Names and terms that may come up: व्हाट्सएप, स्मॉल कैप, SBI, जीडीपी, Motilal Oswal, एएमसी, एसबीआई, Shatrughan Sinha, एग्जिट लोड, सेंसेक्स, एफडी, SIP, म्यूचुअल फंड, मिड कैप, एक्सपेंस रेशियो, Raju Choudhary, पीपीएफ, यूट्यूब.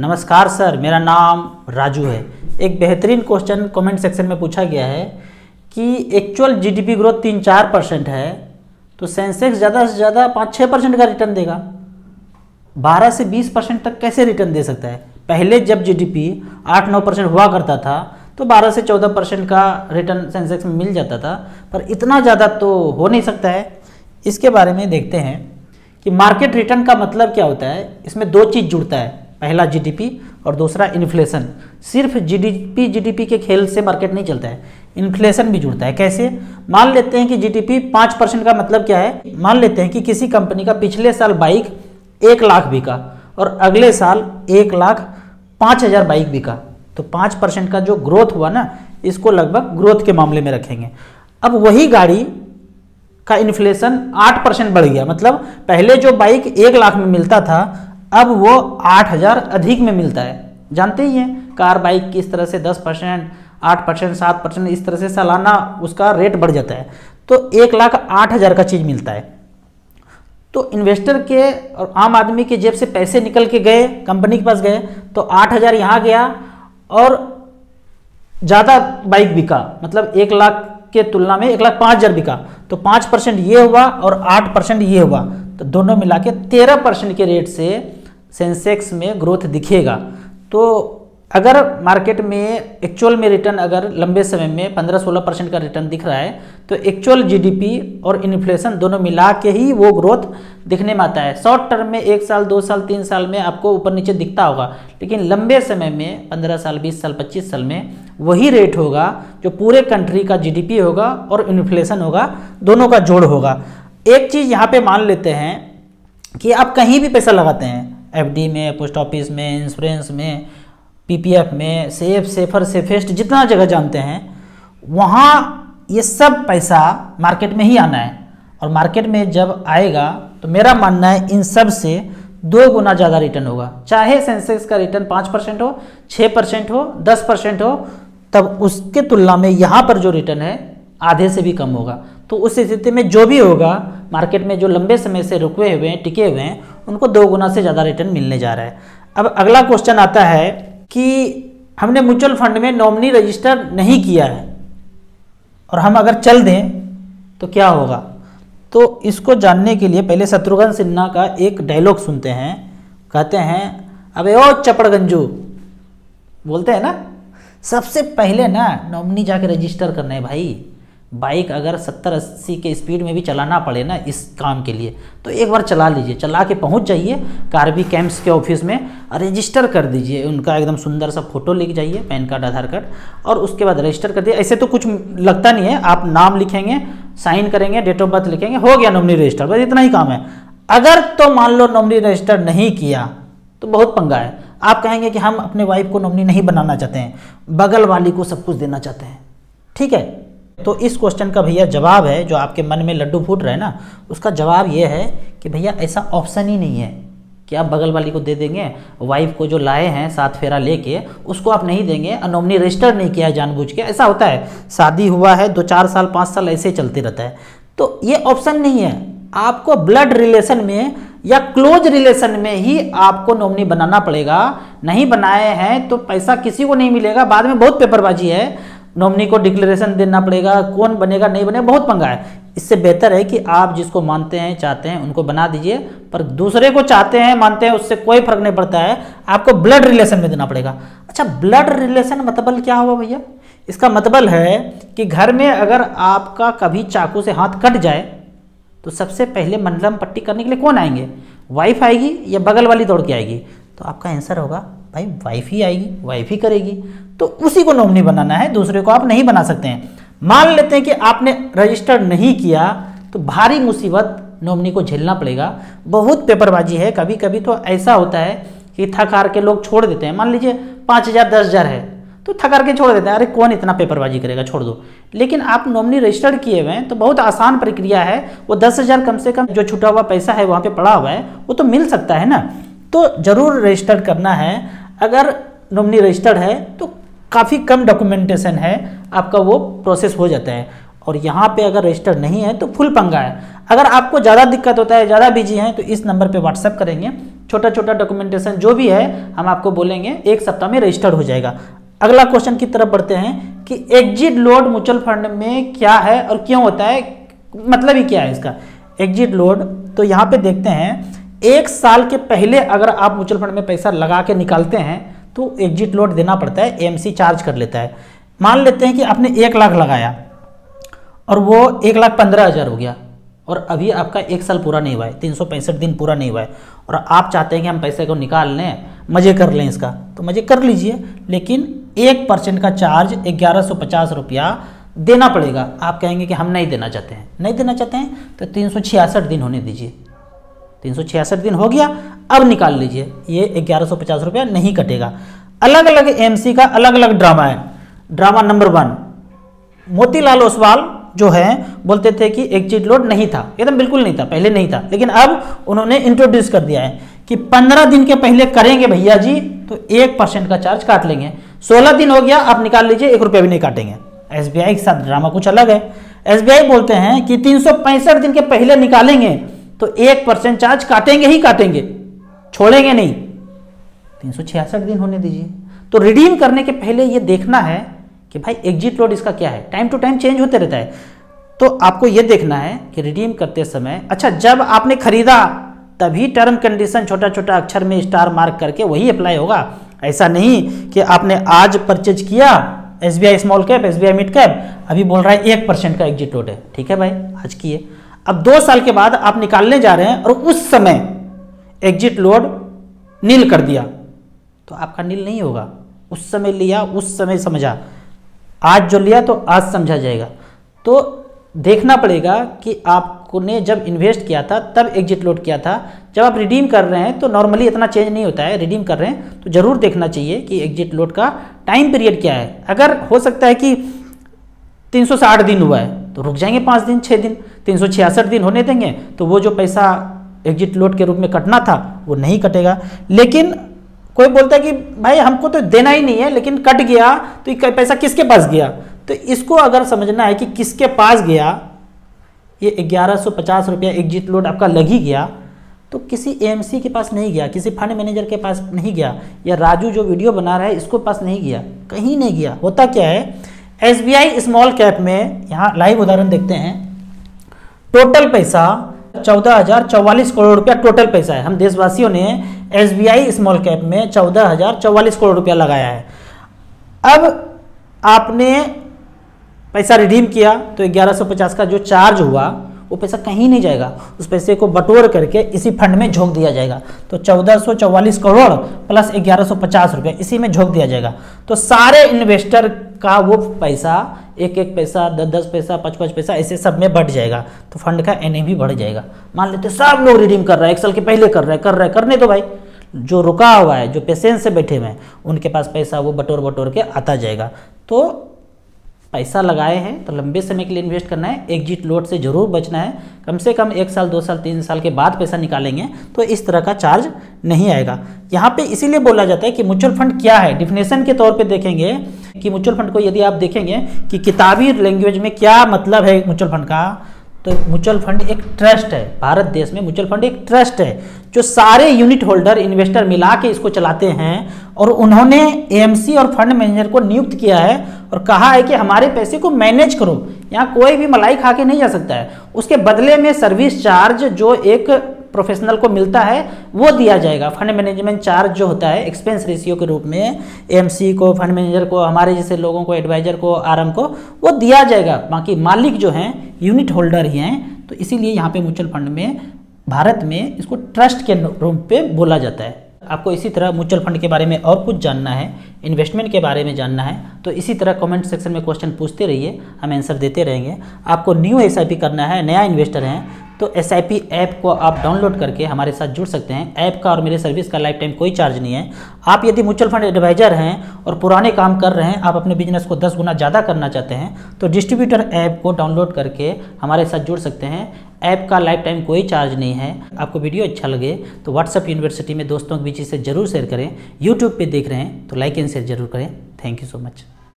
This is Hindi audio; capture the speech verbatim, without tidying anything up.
नमस्कार सर, मेरा नाम राजू है। एक बेहतरीन क्वेश्चन कमेंट सेक्शन में पूछा गया है कि एक्चुअल जीडीपी ग्रोथ तीन चार परसेंट है तो सेंसेक्स ज़्यादा से ज़्यादा पाँच छः परसेंट का रिटर्न देगा, बारह से बीस परसेंट तक कैसे रिटर्न दे सकता है? पहले जब जीडीपी आठ नौ परसेंट हुआ करता था तो बारह से चौदह परसेंट का रिटर्न सेंसेक्स में मिल जाता था, पर इतना ज़्यादा तो हो नहीं सकता है। इसके बारे में देखते हैं कि मार्केट रिटर्न का मतलब क्या होता है। इसमें दो चीज़ जुड़ता है, पहला जीडीपी और दूसरा इन्फ्लेशन। सिर्फ जीडीपी जीडीपी के खेल से मार्केट नहीं चलता है, इन्फ्लेशन भी जुड़ता है। कैसे? मान लेते हैं कि जीडीपी पाँच परसेंट का मतलब क्या है, मान लेते हैं कि किसी कंपनी का पिछले साल बाइक एक लाख बिका और अगले साल एक लाख पाँच हज़ार बाइक बिका, तो पाँच परसेंट का जो ग्रोथ हुआ ना, इसको लगभग ग्रोथ के मामले में रखेंगे। अब वही गाड़ी का इन्फ्लेशन आठ परसेंट बढ़ गया, मतलब पहले जो बाइक एक लाख में मिलता था अब वो आठ हज़ार अधिक में मिलता है। जानते ही हैं कार बाइक किस तरह से दस परसेंट, आठ परसेंट, सात परसेंट, इस तरह से सालाना उसका रेट बढ़ जाता है। तो एक लाख आठ हज़ार का चीज़ मिलता है, तो इन्वेस्टर के और आम आदमी के जेब से पैसे निकल के गए, कंपनी के पास गए, तो आठ हज़ार यहाँ गया और ज़्यादा बाइक बिका, मतलब एक लाख के तुलना में एक लाख पाँच हज़ार बिका, तो पाँच परसेंट ये हुआ और आठ परसेंट ये हुआ, तो दोनों मिला के तेरह परसेंट के रेट से सेंसेक्स में ग्रोथ दिखेगा। तो अगर मार्केट में एक्चुअल में रिटर्न अगर लंबे समय में पंद्रह सोलह परसेंट का रिटर्न दिख रहा है तो एक्चुअल जीडीपी और इन्फ्लेशन दोनों मिला के ही वो ग्रोथ दिखने में आता है। शॉर्ट टर्म में एक साल, दो साल, तीन साल में आपको ऊपर नीचे दिखता होगा, लेकिन लंबे समय में पंद्रह साल, बीस साल, पच्चीस साल में वही रेट होगा जो पूरे कंट्री का जीडीपी होगा और इन्फ्लेशन होगा, दोनों का जोड़ होगा। एक चीज़ यहाँ पर मान लेते हैं कि आप कहीं भी पैसा लगाते हैं, एफडी में, पोस्ट ऑफिस में, इंश्योरेंस में, पीपीएफ में, सेफ, सेफर, सेफेस्ट, जितना जगह जानते हैं, वहाँ ये सब पैसा मार्केट में ही आना है। और मार्केट में जब आएगा तो मेरा मानना है इन सब से दो गुना ज़्यादा रिटर्न होगा, चाहे सेंसेक्स का रिटर्न पाँच परसेंट हो, छः परसेंट हो, दस परसेंट हो, तब उसके तुलना में यहाँ पर जो रिटर्न है आधे से भी कम होगा। तो उस स्थिति में जो भी होगा, मार्केट में जो लंबे समय से रुके हुए हैं, टिके हुए हैं, उनको दो गुना से ज़्यादा रिटर्न मिलने जा रहा है। अब अगला क्वेश्चन आता है कि हमने म्यूचुअल फंड में नॉमिनी रजिस्टर नहीं किया है और हम अगर चल दें तो क्या होगा? तो इसको जानने के लिए पहले शत्रुघ्न सिन्हा का एक डायलॉग सुनते हैं। कहते हैं, अबे ओ चपड़गंजू, बोलते हैं ना, सबसे पहले ना नॉमिनी जाके रजिस्टर करना है भाई। बाइक अगर सत्तर अस्सी के स्पीड में भी चलाना पड़े ना इस काम के लिए, तो एक बार चला लीजिए, चला के पहुंच जाइए कार्बी कैंप्स के ऑफिस में और रजिस्टर कर दीजिए। उनका एकदम सुंदर सा फोटो लेके जाइए, पैन कार्ड, आधार कार्ड, और उसके बाद रजिस्टर कर दिए। ऐसे तो कुछ लगता नहीं है, आप नाम लिखेंगे, साइन करेंगे, डेट ऑफ बर्थ लिखेंगे, हो गया नॉमिनी रजिस्टर, बस इतना ही काम है। अगर तो मान लो नॉमिनी रजिस्टर नहीं किया तो बहुत पंगा है। आप कहेंगे कि हम अपने वाइफ को नॉमिनी नहीं बनाना चाहते हैं, बगल वाली को सब कुछ देना चाहते हैं, ठीक है? तो इस क्वेश्चन का भैया जवाब है, जो आपके मन में लड्डू फूट रहा है ना, उसका जवाब ये है कि भैया ऐसा ऑप्शन ही नहीं है कि आप बगल वाली को दे देंगे। वाइफ को जो लाए हैं साथ फेरा लेके, उसको आप नहीं देंगे, और नॉमिनी रजिस्टर नहीं किया है जानबूझ के। ऐसा होता है, शादी हुआ है, दो चार साल, पाँच साल ऐसे चलते रहता है। तो ये ऑप्शन नहीं है, आपको ब्लड रिलेशन में या क्लोज रिलेशन में ही आपको नॉमिनी बनाना पड़ेगा। नहीं बनाए हैं तो पैसा किसी को नहीं मिलेगा, बाद में बहुत पेपरबाजी है, नॉमिनी को डिक्लेरेशन देना पड़ेगा, कौन बनेगा नहीं बनेगा, बहुत पंगा है। इससे बेहतर है कि आप जिसको मानते हैं, चाहते हैं, उनको बना दीजिए, पर दूसरे को चाहते हैं, मानते हैं, उससे कोई फर्क नहीं पड़ता है, आपको ब्लड रिलेशन में देना पड़ेगा। अच्छा, ब्लड रिलेशन मतलब क्या हुआ भैया? इसका मतलब है कि घर में अगर आपका कभी चाकू से हाथ कट जाए तो सबसे पहले मलहम पट्टी करने के लिए कौन आएंगे? वाइफ आएगी या बगल वाली दौड़ के आएगी? तो आपका आंसर होगा भाई वाइफ ही आएगी, वाइफ ही करेगी, तो उसी को नॉमिनी बनाना है, दूसरे को आप नहीं बना सकते हैं। मान लेते हैं कि आपने रजिस्टर नहीं किया तो भारी मुसीबत नॉमिनी को झेलना पड़ेगा। बहुत पेपरबाजी है, कभी कभी तो ऐसा होता है कि थक हार के लोग छोड़ देते हैं। मान लीजिए पाँच हज़ार दस हज़ार है तो थक हार के छोड़ देते हैं, अरे कौन इतना पेपरबाजी करेगा, छोड़ दो। लेकिन आप नॉमिनी रजिस्टर किए हुए हैं तो बहुत आसान प्रक्रिया है, वो दस हज़ार कम से कम जो छुटा हुआ पैसा है वहाँ पर पड़ा हुआ है, वो तो मिल सकता है ना, तो ज़रूर रजिस्टर करना है। अगर नॉमिनी रजिस्टर्ड है तो काफ़ी कम डॉक्यूमेंटेशन है, आपका वो प्रोसेस हो जाता है, और यहाँ पे अगर रजिस्टर नहीं है तो फुल पंगा है। अगर आपको ज़्यादा दिक्कत होता है, ज़्यादा बिजी हैं तो इस नंबर पे व्हाट्सअप करेंगे, छोटा छोटा डॉक्यूमेंटेशन जो भी है हम आपको बोलेंगे, एक सप्ताह में रजिस्टर्ड हो जाएगा। अगला क्वेश्चन की तरफ बढ़ते हैं कि एग्जिट लोड म्यूचुअल फंड में क्या है और क्यों होता है, मतलब ही क्या है इसका एग्जिट लोड। तो यहाँ पे देखते हैं एक साल के पहले अगर आप म्यूचुअल फंड में पैसा लगा के निकालते हैं तो एग्जिट लोड देना पड़ता है, एमसी चार्ज कर लेता है। मान लेते हैं कि आपने एक लाख लगाया और वो एक लाख पंद्रह हज़ार हो गया और अभी आपका एक साल पूरा नहीं हुआ है, तीन सौ पैंसठ दिन पूरा नहीं हुआ है और आप चाहते हैं कि हम पैसे को निकाल लें, मज़े कर लें इसका, तो मज़े कर लीजिए, लेकिन एक परसेंट का चार्ज ग्यारह सौ पचास रुपया देना पड़ेगा। आप कहेंगे कि हम नहीं देना चाहते हैं, नहीं देना चाहते हैं तो तीन सौ छियासठ दिन होने दीजिए, तीन सौ छियासठ दिन हो गया अब निकाल लीजिए, ये ग्यारह सौ पचास रुपया नहीं कटेगा। अलग अलग एम सी का अलग अलग ड्रामा है। Drama number one, Motilal Oswal जो है बोलते थे कि एग्जिट लोड नहीं था, एकदम बिल्कुल नहीं था, पहले नहीं था, लेकिन अब उन्होंने इंट्रोड्यूस कर दिया है कि पंद्रह दिन के पहले करेंगे भैया जी तो एक परसेंट का चार्ज काट लेंगे, सोलह दिन हो गया आप निकाल लीजिए, एक रुपया भी नहीं काटेंगे। एसबीआई के साथ ड्रामा कुछ अलग है। एसबीआई बोलते हैं कि तीन सौ पैंसठ दिन के पहले निकालेंगे तो एक परसेंट चार्ज काटेंगे ही काटेंगे, छोड़ेंगे नहीं, तीन सौ छियासठ दिन होने दीजिए। तो रिडीम करने के पहले ये देखना है कि भाई एग्जिट लोड इसका क्या है, टाइम टू टाइम चेंज होते रहता है, तो आपको ये देखना है कि रिडीम करते समय, अच्छा जब आपने खरीदा तभी टर्म कंडीशन छोटा छोटा अक्षर में स्टार मार्क करके वही अप्लाई होगा, ऐसा नहीं कि आपने आज परचेज किया S B I स्मॉल कैप, S B I मिड कैप, अभी बोल रहा है एक परसेंट का एग्जिट लोड है, ठीक है भाई आज की है, अब दो साल के बाद आप निकालने जा रहे हैं और उस समय एग्जिट लोड नील कर दिया तो आपका नील नहीं होगा, उस समय लिया उस समय समझा, आज जो लिया तो आज समझा जाएगा। तो देखना पड़ेगा कि आपने जब इन्वेस्ट किया था तब एग्जिट लोड किया था, जब आप रिडीम कर रहे हैं तो नॉर्मली इतना चेंज नहीं होता है, रिडीम कर रहे हैं तो ज़रूर देखना चाहिए कि एग्जिट लोड का टाइम पीरियड क्या है। अगर हो सकता है कि तीन सौ साठ दिन हुआ है तो रुक जाएंगे पाँच दिन छः दिन, तीन सौ छियासठ दिन होने देंगे तो वो जो पैसा एग्जिट लोड के रूप में कटना था वो नहीं कटेगा। लेकिन कोई बोलता है कि भाई हमको तो देना ही नहीं है लेकिन कट गया तो ये पैसा किसके पास गया, तो इसको अगर समझना है कि किसके पास गया, ये ग्यारह सौ पचास रुपया एग्जिट लोड आपका लग ही गया तो किसी एएमसी के पास नहीं गया, किसी फंड मैनेजर के पास नहीं गया, या राजू जो वीडियो बना रहा है इसको पास नहीं गया, कहीं नहीं गया। होता क्या है एसबीआई स्मॉल कैप में, यहाँ लाइव उदाहरण देखते हैं, टोटल पैसा चौदह हजार चौवालीस करोड़ रुपया टोटल पैसा है। हम देशवासियों ने S B I स्मॉल कैप में चौदह हजार चौवालीस करोड़ रुपया लगाया है। अब आपने पैसा रिडीम किया तो ग्यारह सौ पचास का जो चार्ज हुआ वो पैसा कहीं नहीं जाएगा, उस पैसे को बटोर करके इसी फंड में झोंक दिया जाएगा। तो चौदह सौ चौवालीस करोड़ प्लस ग्यारह सौ पचास रुपया इसी में झोंक दिया जाएगा, तो सारे इन्वेस्टर का वो पैसा एक एक पैसा दस दस पैसा पाँच पाँच पैसा ऐसे सब में बढ़ जाएगा, तो फंड का एन ए भी बढ़ जाएगा। मान लेते सब लोग रिडीम कर रहा है, एक साल के पहले कर रहे हैं कर रहे हैं करने तो भाई जो रुका हुआ है, जो पेशेंस से बैठे हुए हैं उनके पास पैसा वो बटोर बटोर के आता जाएगा। तो पैसा लगाए हैं तो लंबे समय के लिए इन्वेस्ट करना है, एग्जिट लोड से ज़रूर बचना है, कम से कम एक साल दो साल तीन साल के बाद पैसा निकालेंगे तो इस तरह का चार्ज नहीं आएगा। यहाँ पे इसीलिए बोला जाता है कि म्यूचुअल फंड क्या है, डिफिनेशन के तौर पे देखेंगे कि म्यूचुअल फंड को यदि आप देखेंगे कि किताबी लैंग्वेज में क्या मतलब है म्यूचुअल फंड का, तो म्यूचुअल फंड एक ट्रस्ट है, भारत देश में म्यूचुअल फंड एक ट्रस्ट है जो सारे यूनिट होल्डर इन्वेस्टर मिला के इसको चलाते हैं, और उन्होंने एएमसी और फंड मैनेजर को नियुक्त किया है और कहा है कि हमारे पैसे को मैनेज करो, यहाँ कोई भी मलाई खा के नहीं जा सकता है। उसके बदले में सर्विस चार्ज जो एक प्रोफेशनल को मिलता है वो दिया जाएगा, फंड मैनेजमेंट चार्ज जो होता है एक्सपेंस रेशियो के रूप में एएमसी को, फंड मैनेजर को, हमारे जैसे लोगों को, एडवाइजर को, आरएम को वो दिया जाएगा, बाकी मालिक जो हैं यूनिट होल्डर ही हैं। तो इसीलिए यहाँ पे म्यूचुअल फंड में भारत में इसको ट्रस्ट के रूप में बोला जाता है। आपको इसी तरह म्यूचुअल फंड के बारे में और कुछ जानना है, इन्वेस्टमेंट के बारे में जानना है तो इसी तरह कमेंट सेक्शन में क्वेश्चन पूछते रहिए, हम आंसर देते रहेंगे। आपको न्यू एस आई पी करना है, नया इन्वेस्टर हैं तो एस आई पी ऐप को आप डाउनलोड करके हमारे साथ जुड़ सकते हैं। ऐप का और मेरे सर्विस का लाइफ टाइम कोई चार्ज नहीं है। आप यदि म्यूचुअल फंड एडवाइजर हैं और पुराने काम कर रहे हैं, आप अपने बिजनेस को दस गुना ज़्यादा करना चाहते हैं तो डिस्ट्रीब्यूटर ऐप को डाउनलोड करके हमारे साथ जुड़ सकते हैं। ऐप का लाइफ टाइम कोई चार्ज नहीं है। आपको वीडियो अच्छा लगे तो व्हाट्सएप यूनिवर्सिटी में दोस्तों के बीच इसे जरूर शेयर करें। यूट्यूब पर देख रहे हैं तो लाइक एंड शेयर जरूर करें। Thank you so much.